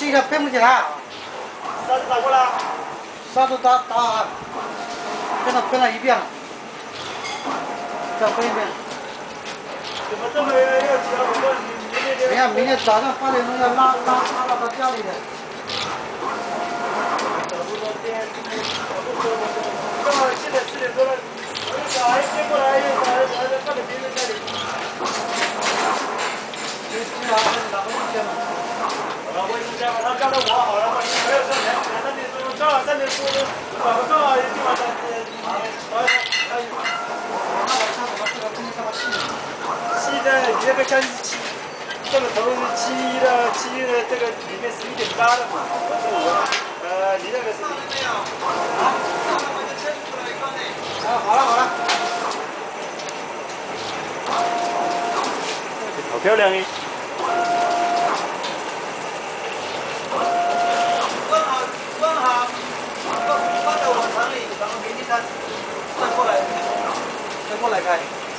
吃一下配不起来啊！啥子打过来？啥子打？分了一遍了，再分一遍。怎么这么要急啊？我明天。哎呀，明天早上8点钟要拉到家里的。正好现在4点多了，我又小孩接过来，又小孩在上面别人家里。 好漂亮哎！ 放在我厂里，然后明天再过来开。